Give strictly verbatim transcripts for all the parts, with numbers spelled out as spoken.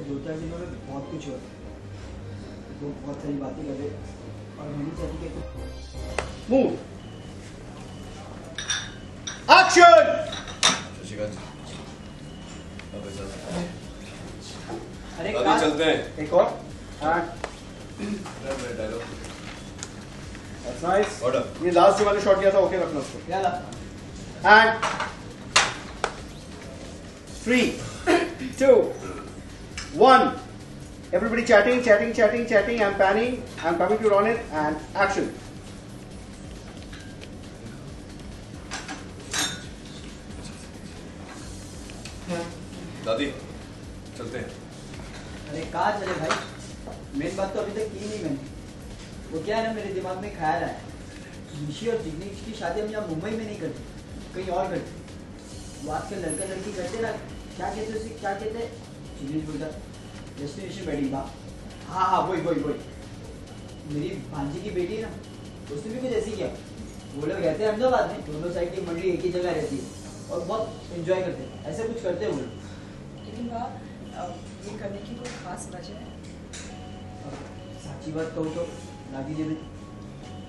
मैंने सोचा कि इन्होंने बहुत कुछ होता है, वो बहुत सारी बातें करे और मेरी चाहती है कुछ मूव एक्शन। अरे अभी चलते हैं एक और नाइस ऑर्डर। ये लास्ट जो वाले शॉट किया था ओके रखना उसको and three two one. Everybody chatting chatting chatting chatting I am panning I am coming to run it and action. दादी चलते हैं। अरे कहा चले भाई, मेन बात तो अभी तक की नहीं मैंने। वो क्या है ना मेरे दिमाग में ख्याल आया, ऋषि और जिग्नेश की शादी हम यहाँ मुंबई में नहीं करते, कहीं और करते। वो आजकल लड़का लड़की करते ना, क्या कहते उसे क्या कहते हैं, जिग्नेश बोलता डेस्टिनेशन वेडिंग बा। हाँ हाँ वही वही वही। मेरी भांजी की बेटी है ना, उसने भी कुछ ऐसी किया। वो लोग रहते हैं अहमदाबाद में, दोनों साइड की मंडली एक ही जगह रहती है और बहुत इन्जॉय करते हैं, ऐसा कुछ करते हैं वो लोग। लेकिन ये करने की कोई खास वजह है? साची बात कहूँ तो रागी जी ने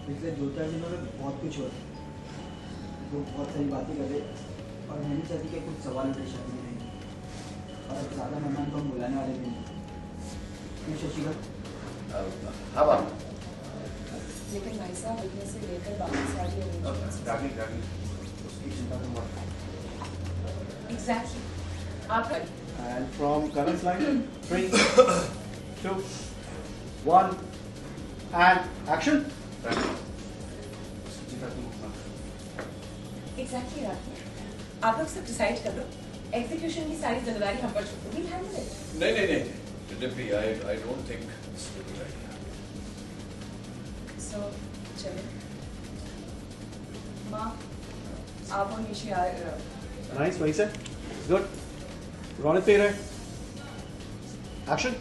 पिछले दो चार दिनों में बहुत कुछ हो रहा है, वो बहुत सारी बातें कर रहे और मैंने चाहती कि कुछ सवाल उठे शादी में रहेंगे और अब ज़्यादा मेहमान को हम बुलाने वाले भी नहीं। शशिका हाँ बाबा, लेकिन भाई साहब इतने से लेकर बाकी सारी रागी रागी उसकी चिंता तो मत। एग्जैक्टली आप करिए। And from current line three two one and action. Exactly रात आप लोग सब डिसाइड कर लो, एग्जीक्यूशन की सारी जिम्मेदारी हम पर छोड़ दो। We'll handle it. नहीं नहीं नहीं deputy, I I don't think it's a good idea. So चले माँ आप और निशि आ रहे हो। Nice वही से good. रौनक पे रहे action.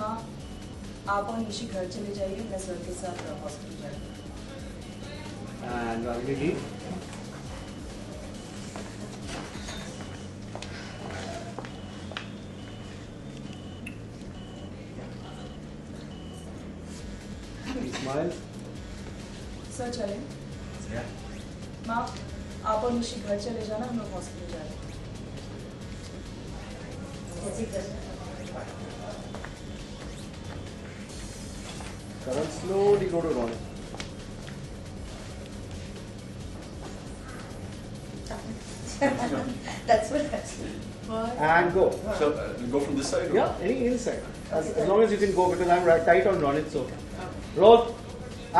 माँ आप और निशी घर चले जाइए, मैं सर के साथ हॉस्पिटल जाऊंगा। एंड जी स्माइल सर चले माँ आप और निशी घर चले जाना, हम लोग हॉस्पिटल जा रहे हैं। Karan, slowly go to Ronit. That's what I said. And go. So uh, go from this side. Or? Yeah, any inside. As, as long as you can go, because I'm right tight on Ronit. So roll,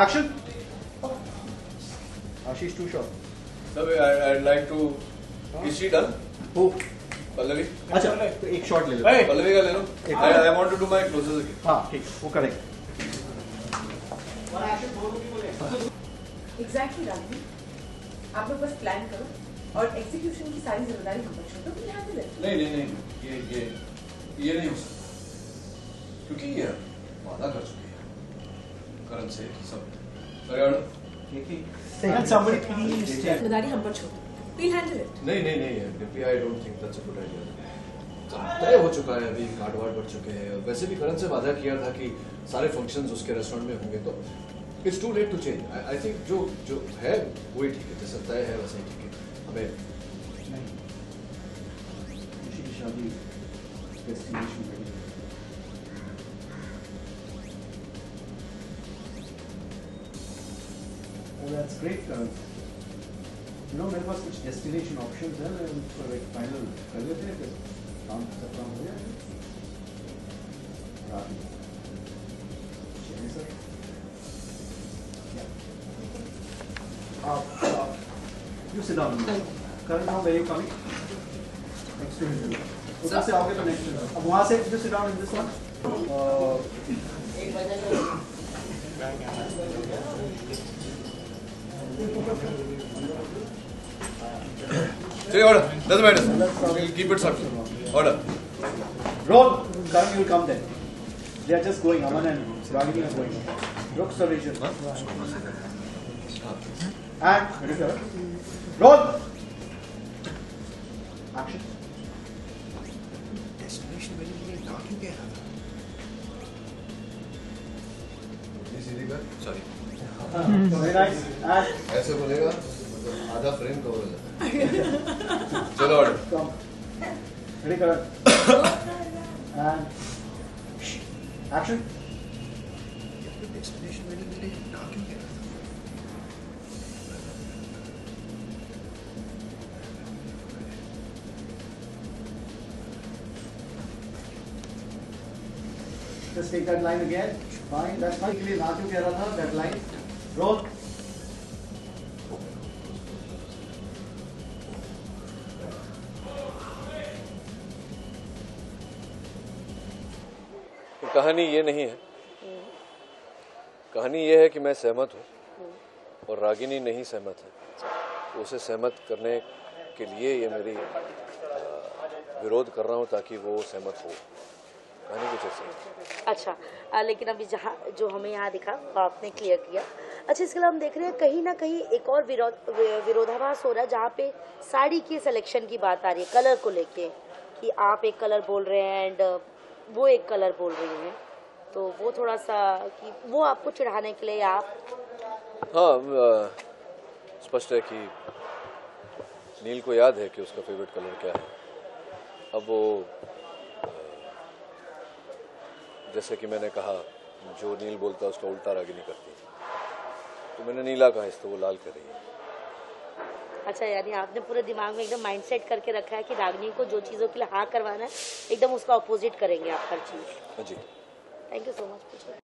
action. Ashish, too short. No, I, I'd like to. Huh? Is she done? Who? Pallavi. अच्छा, तो एक shot ले लो. Pallavi का ले लो. I I want to do my closes again. हाँ, ठीक. वो करेंगे. एग्जैक्टली रागी, आप लोग बस प्लान करो और एग्जीक्यूशन की सारी जिम्मेदारी हम पर छोड़ दो। फिर आगे नहीं नहीं नहीं ये ये ये नहीं हो सकता, क्योंकि ये वादा कर चुके हैं करण से सब। अरे और somebody please जिम्मेदारी हम पर छोड़ दो। फिर हैंडल इट। नहीं नहीं नहीं DP I don't think that's a good idea. तय हो चुका है, अभी कार्ड वार्ड बढ़ चुके हैं, वैसे भी करण से वादा किया था कि सारे फंक्शंस उसके रेस्टोरेंट में होंगे, तो it's too late to change. I think जो जो है वही ठीक है, जैसा तय है वैसे ही ठीक है। हमें शादी डेस्टिनेशन पे oh that's great Karan. No मेरे पास कुछ डेस्टिनेशन ऑप्शंस हैं, मैं उनको एक फाइनल कर लेते हैं। काम खत्म हो गया रात में चलिए सर। आप आप you sit down Karan, now where coming next video उधर से आओगे तो नेक्स्ट वीडियो। अब वहां से you sit down in this one एक बजे तो बैंक आना चलिए। ऑर्डर दस minute will keep it short. Order. Roll. Karan, you will come then. They are just going. Aman and Ragini are going. Rock solution. And roll. Action. Destination wedding के लिए चुके हैं। सॉरी। ऐसे बोलेगा आधा फ्रेम कवर हो जाता है। चलो action. Just take that line again. Fine, that's fine. इसलिए नाचू कह रहा था that line. Roll. कहानी ये नहीं है। कहानी ये है कि मैं सहमत हूँ और रागिनी नहीं सहमत है। उसे सहमत करने के लिए ये मेरी विरोध कर रहा हूँ ताकि वो सहमत हो। अच्छा आ, लेकिन अभी जहाँ जो हमें यहाँ दिखा वो आपने क्लियर किया। अच्छा, इसके अलावा हम देख रहे हैं कहीं ना कहीं एक और विरोध विरोधाभास हो रहा है जहाँ पे साड़ी की सिलेक्शन की बात आ रही है, कलर को लेके कि आप एक कलर बोल रहे हैं एंड वो एक कलर बोल रही हैं, तो वो थोड़ा सा कि वो आपको चिढ़ाने के लिए आप। हाँ, स्पष्ट है कि नील को याद है कि उसका फेवरेट कलर क्या है। अब वो जैसे कि मैंने कहा जो नील बोलता है उसका उल्टा रागिनी करती है, तो मैंने नीला कहा इसको, वो लाल कर रही है। अच्छा, यानी आपने पूरे दिमाग में एकदम माइंडसेट करके रखा है कि रागिनी को जो चीज़ों के लिए हाँ करवाना है एकदम उसका ऑपोजिट करेंगे आप हर चीज़। जी, थैंक यू सो मच।